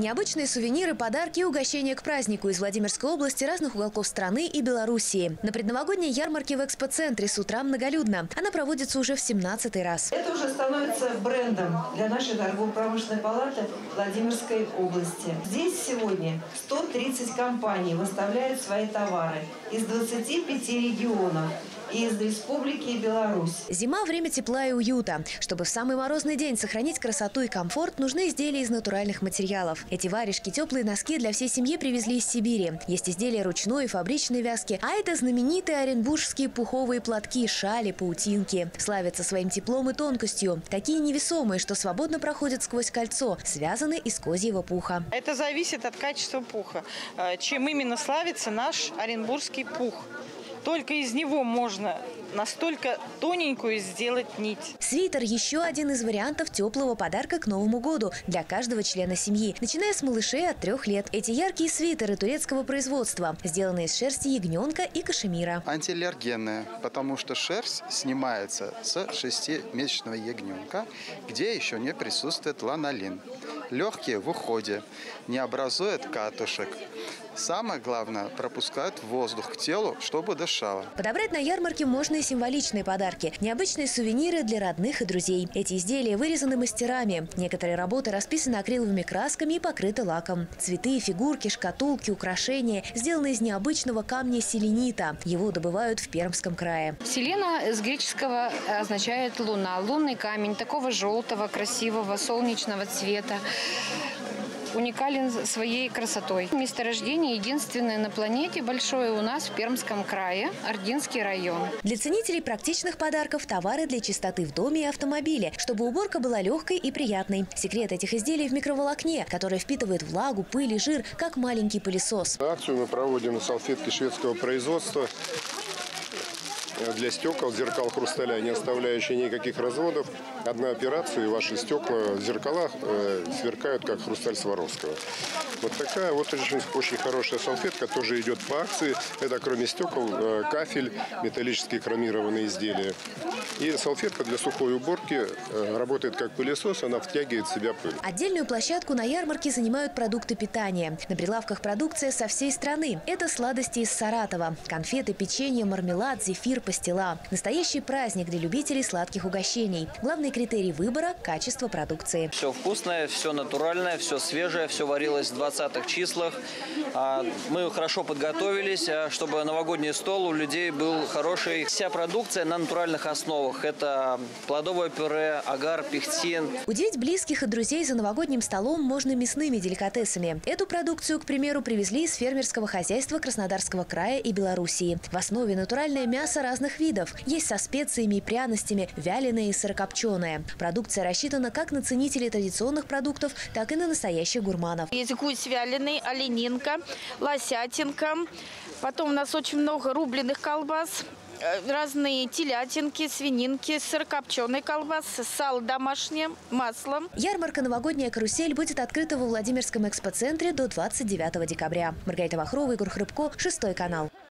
Необычные сувениры, подарки и угощения к празднику из Владимирской области, разных уголков страны и Белоруссии. На предновогодней ярмарке в экспоцентре с утра многолюдно. Она проводится уже в 17-й раз. Это уже становится брендом для нашей торгово-промышленной палаты Владимирской области. Здесь сегодня 130 компаний выставляют свои товары из 25 регионов. Из Республики Беларусь. Зима – время тепла и уюта. Чтобы в самый морозный день сохранить красоту и комфорт, нужны изделия из натуральных материалов. Эти варежки, теплые носки для всей семьи привезли из Сибири. Есть изделия ручной и фабричной вязки, а это знаменитые оренбургские пуховые платки, шали, паутинки. Славятся своим теплом и тонкостью. Такие невесомые, что свободно проходят сквозь кольцо, связаны из козьего пуха. Это зависит от качества пуха. Чем именно славится наш оренбургский пух? Только из него можно настолько тоненькую сделать нить. Свитер – еще один из вариантов теплого подарка к Новому году для каждого члена семьи, начиная с малышей от 3 лет. Эти яркие свитеры турецкого производства, сделаны из шерсти ягненка и кашемира. Антиаллергенные, потому что шерсть снимается с 6-месячного ягненка, где еще не присутствует ланолин. Легкие в уходе, не образуют катушек. Самое главное, пропускают воздух к телу, чтобы дышало. Подобрать на ярмарке можно и символичные подарки. Необычные сувениры для родных и друзей. Эти изделия вырезаны мастерами. Некоторые работы расписаны акриловыми красками и покрыты лаком. Цветы, фигурки, шкатулки, украшения сделаны из необычного камня селенита. Его добывают в Пермском крае. Селена с греческого означает луна. Лунный камень такого желтого, красивого, солнечного цвета. Уникален своей красотой. Месторождение единственное на планете, большое у нас в Пермском крае, Ординский район. Для ценителей практичных подарков товары для чистоты в доме и автомобиле, чтобы уборка была легкой и приятной. Секрет этих изделий в микроволокне, которое впитывает влагу, пыль и жир, как маленький пылесос. Акцию мы проводим на салфетке шведского производства. Для стекол, зеркал, хрусталя, не оставляющие никаких разводов. Одна операция, и ваши стекла, зеркала сверкают, как хрусталь Сваровского. Вот такая вот очень хорошая салфетка, тоже идет по акции. Это кроме стекол кафель, металлические хромированные изделия. И салфетка для сухой уборки работает как пылесос, она втягивает в себя пыль. Отдельную площадку на ярмарке занимают продукты питания. На прилавках продукция со всей страны. Это сладости из Саратова. Конфеты, печенье, мармелад, зефир, пастила. Настоящий праздник для любителей сладких угощений. Главный критерий выбора – качество продукции. Все вкусное, все натуральное, все свежее, все варилось в 20-х числах. Мы хорошо подготовились, чтобы новогодний стол у людей был хороший. Вся продукция на натуральных основах. Это плодовое пюре, агар, пехтин. Удивить близких и друзей за новогодним столом можно мясными деликатесами. Эту продукцию, к примеру, привезли из фермерского хозяйства Краснодарского края и Белоруссии. В основе натуральное мясо разных видов. Есть со специями и пряностями, вяленое и сырокопченое. Продукция рассчитана как на ценителей традиционных продуктов, так и на настоящих гурманов. Есть гусь вяленый, оленинка, лосятинка. Потом у нас очень много рубленых колбас. Разные телятинки, свининки, сырокопченые колбасы, сало домашнее, масло. Ярмарка «Новогодняя карусель» будет открыта во Владимирском экспоцентре до 29 декабря. Маргарита Вахрова, Игорь Хрыпко, 6 канал.